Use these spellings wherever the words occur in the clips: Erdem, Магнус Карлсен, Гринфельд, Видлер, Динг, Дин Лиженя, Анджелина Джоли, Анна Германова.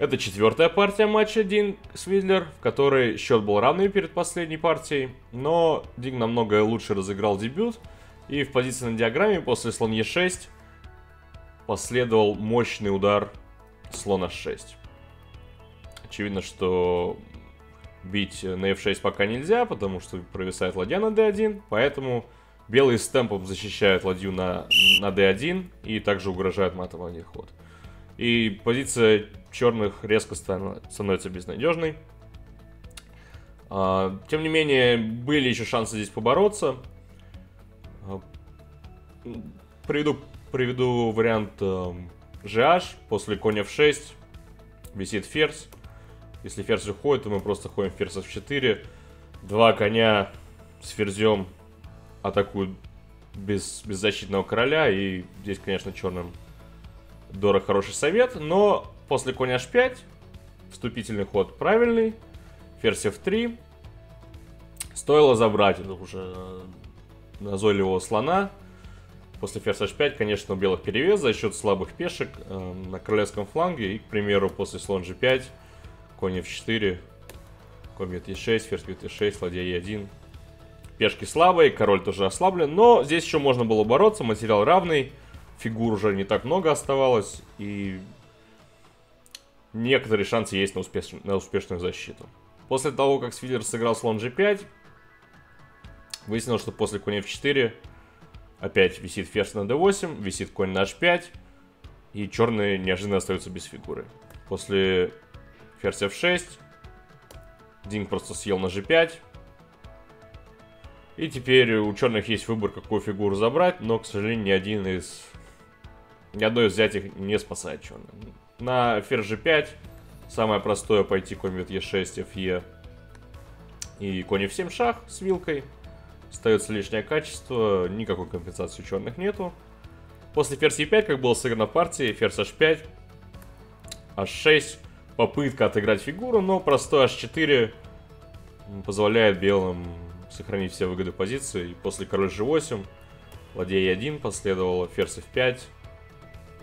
Это четвертая партия матча Дин с Видлер, в которой счет был равный перед последней партией, но Дин намного лучше разыграл дебют, и в позиции на диаграмме после слон Е6 последовал мощный удар слон H6. Очевидно, что бить на F6 пока нельзя, потому что провисает ладья на D1, поэтому белые с темпом защищают ладью на D1 и также угрожают матом ладья ход. И позиция черных резко становится безнадежной. Тем не менее, были еще шансы здесь побороться. Приведу вариант GH, после конь F6 висит ферзь. Если ферзь уходит, то мы просто ходим ферзь F4. Два коня с ферзем атакуют беззащитного короля. И здесь, конечно, черным дорог хороший совет. Но после коня H5 вступительный ход правильный. Ферзь F3. Стоило забрать это уже назойливого слона. После ферзь H5, конечно, у белых перевес за счет слабых пешек на королевском фланге. И, к примеру, после слон G5... Конь F4, конь бьет E6, ферзь бьет E6, ладья E1. Пешки слабые, король тоже ослаблен, но здесь еще можно было бороться, материал равный, фигур уже не так много оставалось, и некоторые шансы есть на успешную защиту. После того, как Видлер сыграл слон G5, выяснилось, что после коня F4 опять висит ферзь на D8, висит конь на H5, и черные неожиданно остаются без фигуры. После ферзь F6. Дин просто съел на G5. И теперь у черных есть выбор, какую фигуру забрать. Но, к сожалению, ни одно из взятых не спасает черных. На ферзь G5 самое простое пойти конь бьет E6, Fe. И конь F7 шах с вилкой. Остается лишнее качество. Никакой компенсации у черных нету. После ферзь E5, как было сыграно в партии, ферзь H5, H6. Попытка отыграть фигуру, но простой h4 позволяет белым сохранить все выгоды позиции. И после король g8, ладья e1 последовало, ферзь f5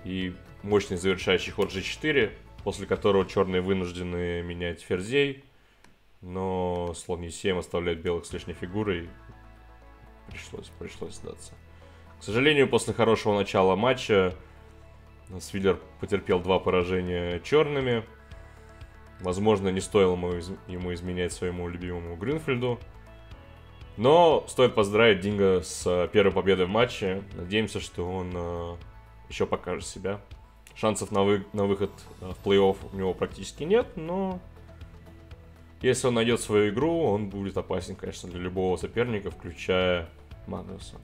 и мощный завершающий ход g4, после которого черные вынуждены менять ферзей. Но слон e7 оставляет белых с лишней фигурой. Пришлось сдаться. К сожалению, после хорошего начала матча Видлер потерпел два поражения черными. Возможно, не стоило ему изменять своему любимому Гринфельду. Но стоит поздравить Динга с первой победой в матче. Надеемся, что он еще покажет себя. Шансов на выход в плей-офф у него практически нет, но если он найдет свою игру, он будет опасен, конечно, для любого соперника, включая Магнуса.